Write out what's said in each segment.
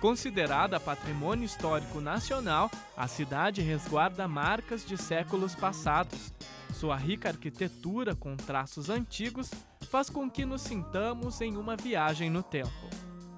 Considerada patrimônio histórico nacional, a cidade resguarda marcas de séculos passados. Sua rica arquitetura com traços antigos faz com que nos sintamos em uma viagem no tempo.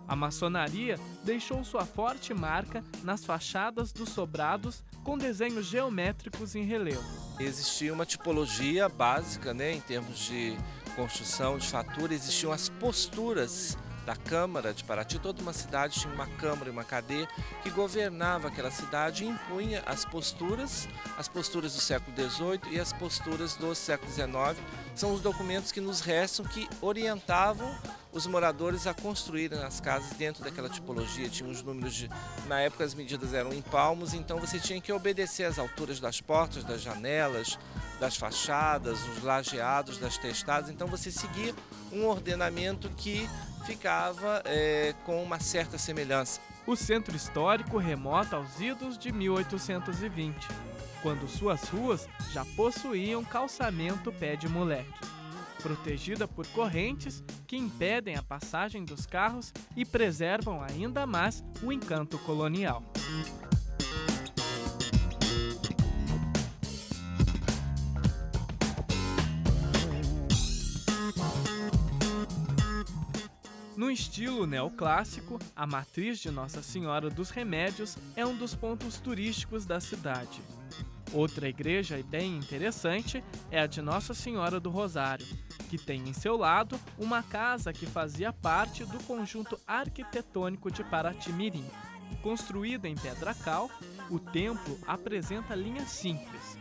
A maçonaria deixou sua forte marca nas fachadas dos sobrados com desenhos geométricos em relevo. Existia uma tipologia básica, né, em termos de construção, de fatura, existiam as posturas da Câmara de Paraty. Toda uma cidade tinha uma Câmara e uma cadeia que governava aquela cidade e impunha as posturas do século XVIII e as posturas do século XIX. São os documentos que nos restam que orientavam os moradores a construírem as casas dentro daquela tipologia. Tinha os números de... Na época as medidas eram em palmos, então você tinha que obedecer às alturas das portas, das janelas, das fachadas, dos lajeados, das testadas. Então você seguia um ordenamento que ficava com uma certa semelhança. O centro histórico remota aos idos de 1820, quando suas ruas já possuíam calçamento pé de moleque, protegida por correntes que impedem a passagem dos carros e preservam ainda mais o encanto colonial. No estilo neoclássico, a Matriz de Nossa Senhora dos Remédios é um dos pontos turísticos da cidade. Outra igreja bem interessante é a de Nossa Senhora do Rosário, que tem em seu lado uma casa que fazia parte do conjunto arquitetônico de Paraty-Mirim. Construída em pedra cal, o templo apresenta linhas simples.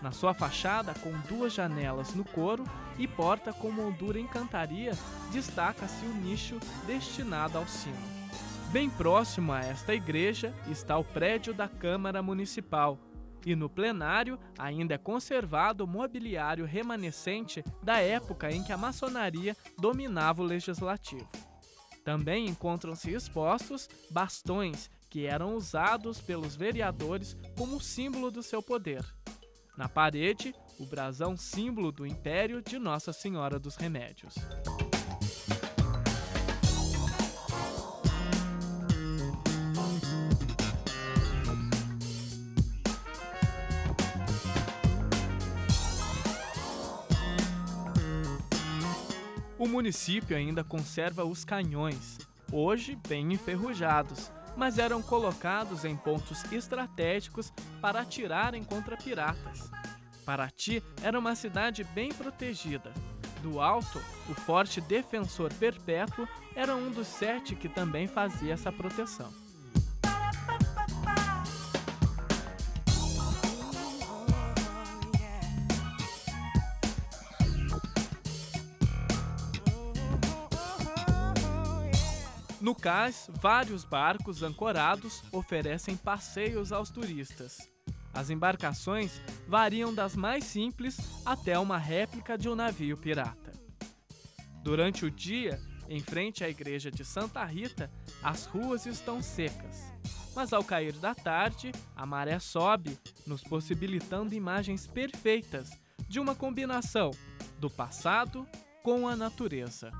Na sua fachada, com duas janelas no couro e porta com moldura em cantaria, destaca-se o nicho destinado ao sino. Bem próximo a esta igreja está o prédio da Câmara Municipal, e no plenário ainda é conservado o mobiliário remanescente da época em que a maçonaria dominava o legislativo. Também encontram-se expostos bastões que eram usados pelos vereadores como símbolo do seu poder. Na parede, o brasão, símbolo do Império de Nossa Senhora dos Remédios. O município ainda conserva os canhões, hoje bem enferrujados, mas eram colocados em pontos estratégicos para atirarem contra piratas. Paraty era uma cidade bem protegida. Do alto, o forte defensor perpétuo era um dos 7 que também fazia essa proteção. No cais, vários barcos ancorados oferecem passeios aos turistas. As embarcações variam das mais simples até uma réplica de um navio pirata. Durante o dia, em frente à igreja de Santa Rita, as ruas estão secas. Mas ao cair da tarde, a maré sobe, nos possibilitando imagens perfeitas de uma combinação do passado com a natureza.